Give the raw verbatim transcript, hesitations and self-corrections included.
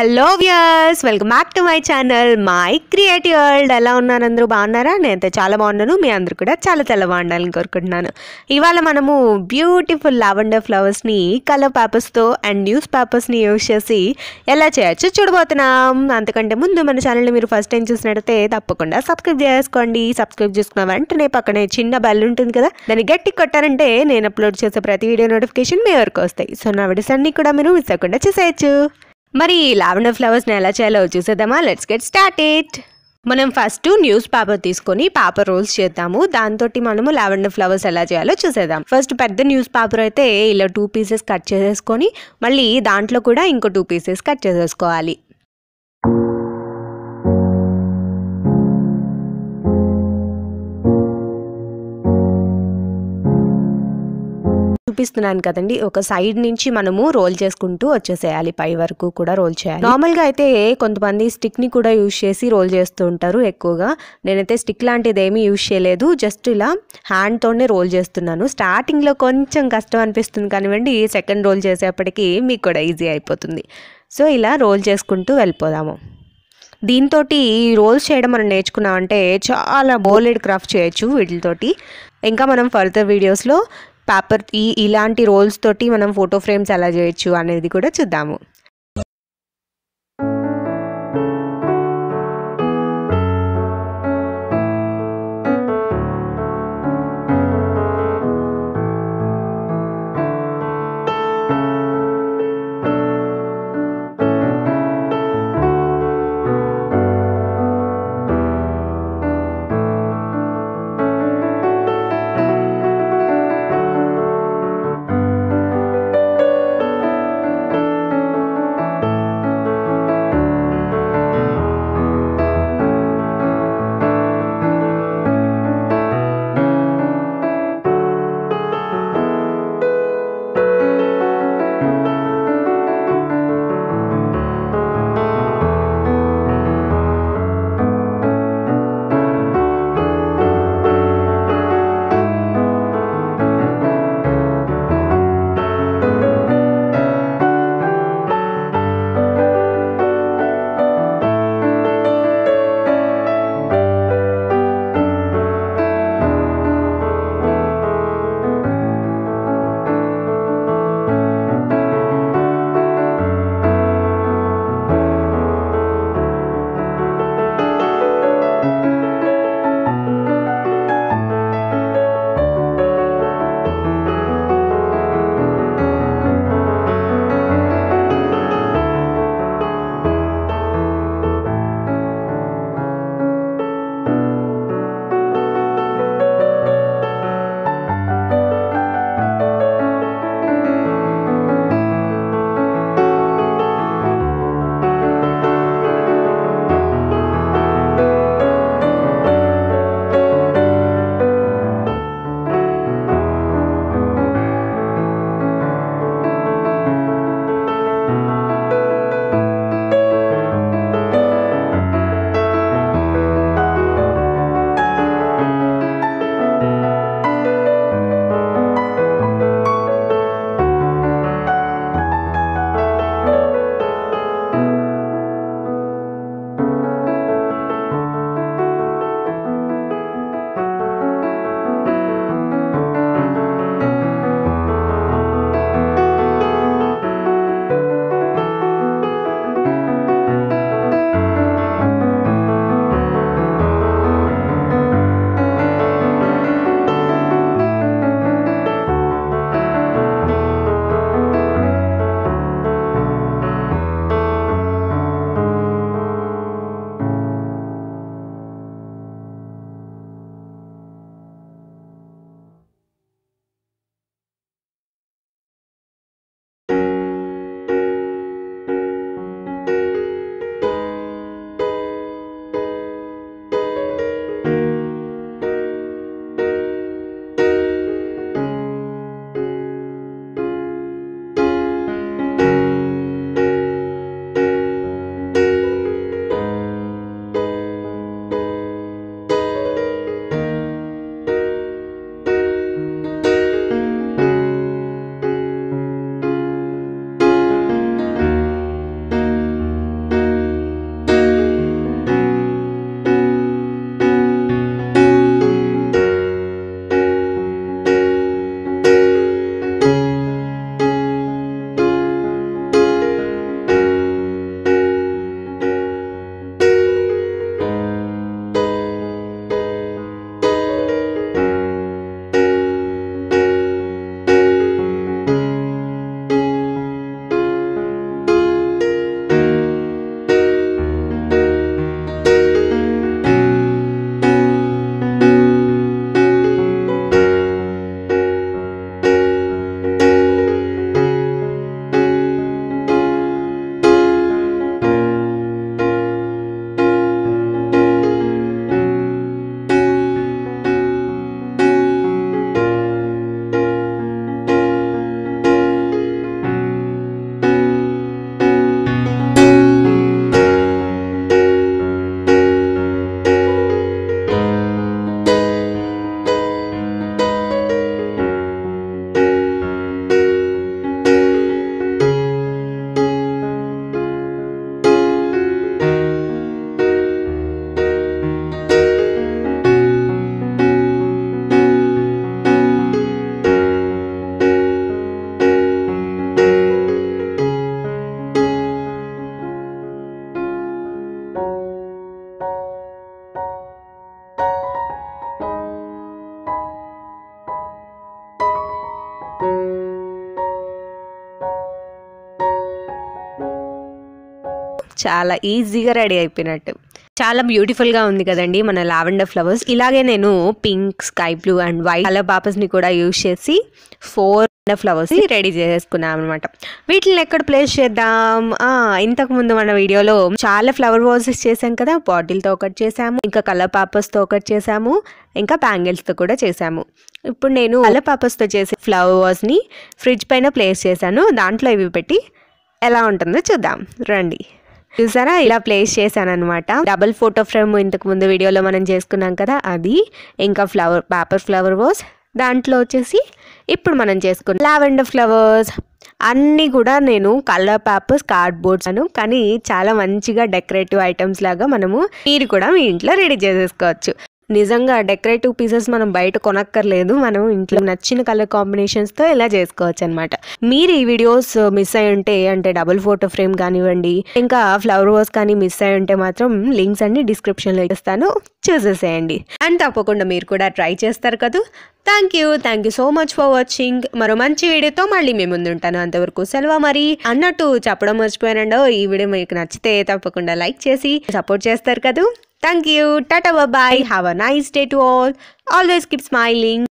Hello viewers, welcome back to my channel my creative world. ఎలా ఉన్నారు అందరూ? బాగున్నారా? నేనైతే చాలా బాగున్నాను. మీ అందరూ కూడా చాలా చాలా బాగుండాలని కోరుకుంటున్నాను. ఇవాళ మనము బ్యూటిఫుల్ లావెండర్ ఫ్లవర్స్ని కలర్ పేపర్స్తో అండ్ న్యూస్ పేపర్స్ని యూజ్ చేసి ఎలా చేయొచ్చు చూడబోతున్నాం. అంతకంటే ముందు మన ఛానల్ని మీరు ఫస్ట్ టైం చూసినట్టయితే తప్పకుండా సబ్స్క్రైబ్ చేసుకోండి. సబ్స్క్రైబ్ చేసుకున్న వెంటనే పక్కనే చిన్న బెల్ ఉంటుంది కదా, దాన్ని గట్టి కొట్టారంటే నేను అప్లోడ్ చేసే ప్రతి వీడియో నోటిఫికేషన్ మీ వరకు వస్తాయి. సో నా వీడియోస్ అన్నీ కూడా మీరు మిస్ అవ్వకుండా చూసేయచ్చు. మరి లావెండర్ ఫ్లవర్స్ని ఎలా చేయాలో చూసేద్దామా? Let's get started. మనం ఫస్ట్ న్యూస్ పేపర్ తీసుకొని పేపర్ రోల్స్ చేద్దాము. దాంతో మనము లావెండర్ ఫ్లవర్స్ ఎలా చేయాలో చూసేద్దాం. ఫస్ట్ పెద్ద న్యూస్ పేపర్ అయితే ఇలా టూ పీసెస్ కట్ చేసేసుకొని మళ్ళీ దాంట్లో కూడా ఇంకో టూ పీసెస్ కట్ చేసేసుకోవాలి. చూపిస్తున్నాను కదండి, ఒక సైడ్ నుంచి మనము రోల్ చేసుకుంటూ వచ్చేసేయాలి, పై వరకు కూడా రోల్ చేయాలి. నార్మల్ గా అయితే కొంతమంది స్టిక్ ని కూడా యూజ్ చేసి రోల్ చేస్తూ ఉంటారు. ఎక్కువగా నేనైతే స్టిక్ లాంటిది ఏమీ యూజ్ చేయలేదు, జస్ట్ ఇలా హ్యాండ్ తోనే రోల్ చేస్తున్నాను. స్టార్టింగ్ లో కొంచెం కష్టం అనిపిస్తుంది, కానివ్వండి సెకండ్ రోల్ చేసేప్పటికి మీకు కూడా ఈజీ అయిపోతుంది. సో ఇలా రోల్ చేసుకుంటూ వెళ్ళిపోదాము. దీంతో రోల్స్ చేయడం మనం నేర్చుకున్నామంటే చాలా బోలెడ్ క్రాఫ్ట్ చేయొచ్చు వీటితోటి. ఇంకా మనం ఫర్దర్ వీడియోస్లో పేపర్ ఈ ఇలాంటి రోల్స్ తోటి మనం ఫోటో ఫ్రేమ్స్ ఎలా చేయొచ్చు అనేది కూడా చూద్దాము. చాలా ఈజీగా రెడీ అయిపోయినట్టు. చాలా బ్యూటిఫుల్ గా ఉంది కదండి మన లావెండర్ ఫ్లవర్స్. ఇలాగే నేను pink, sky blue and white colour papers ని కూడా యూజ్ చేసి ఫోర్ ఫ్లవర్స్ రెడీ చేసుకున్నాం అనమాట. వీటిని ఎక్కడ ప్లేస్ చేద్దాం? ఆ ఇంతకు ముందు మన వీడియోలో చాలా ఫ్లవర్ వాజెస్ చేసాం కదా, బాటిల్ తో ఒకటి చేసాము, ఇంకా కలర్ పాపర్స్ తో ఒకటి చేసాము, ఇంకా బ్యాంగిల్స్ తో కూడా చేసాము. ఇప్పుడు నేను కలర్ పాపర్స్ తో చేసే ఫ్లవర్ వాజ్ ని ఫ్రిడ్జ్ పైన ప్లేస్ చేశాను. దాంట్లో ఇవి పెట్టి ఎలా ఉంటుందో చూద్దాం రండి. చూసారా, ఇలా ప్లేస్ చేశాను అనమాట. డబుల్ ఫోటో ఫ్రేమ్ ఇంతకు ముందు వీడియోలో మనం చేసుకున్నాం కదా, అది ఇంకా ఫ్లవర్ పేపర్ ఫ్లవర్ వాజ్, దాంట్లో వచ్చేసి ఇప్పుడు మనం చేసుకున్న లావెండర్ ఫ్లవర్స్. అన్నీ కూడా నేను కలర్ పేపర్స్, కార్డ్ బోర్డ్స్ అను, కానీ చాలా మంచిగా డెకరేటివ్ ఐటమ్స్ లాగా మనము మీరు కూడా మీ ఇంట్లో రెడీ చేసేసుకోవచ్చు. నిజంగా డెకరేటివ్ పీసెస్ మనం బయట కొనక్కర్లేదు, మనం ఇంట్లో నచ్చిన కలర్ కాంబినేషన్స్తో ఇలా చేసుకోవచ్చు అనమాట. మీరు ఈ వీడియోస్ మిస్ అయి ఉంటే, అంటే డబుల్ ఫోటో ఫ్రేమ్ కానివ్వండి, ఇంకా ఫ్లవర్ వాస్ కానీ మిస్ అయి ఉంటే మాత్రం లింక్స్ అన్ని డిస్క్రిప్షన్లో ఇస్తాను, చూసేసేయండి. అండ్ తప్పకుండా మీరు కూడా ట్రై చేస్తారు కదా. Thank you thank you so much for watching. మరో మంచి వీడియోతో మళ్ళీ మేము ముందుంటాను. అంతవరకు సెలవు. మరి అన్నట్టు చెప్పడం మర్చిపోయానండో, ఈ వీడియో మీకు నచ్చితే తప్పకుండా లైక్ చేసి సపోర్ట్ చేస్తారు కదా. Thank you. Tata bye bye. Have a nice day to all. Always keep smiling.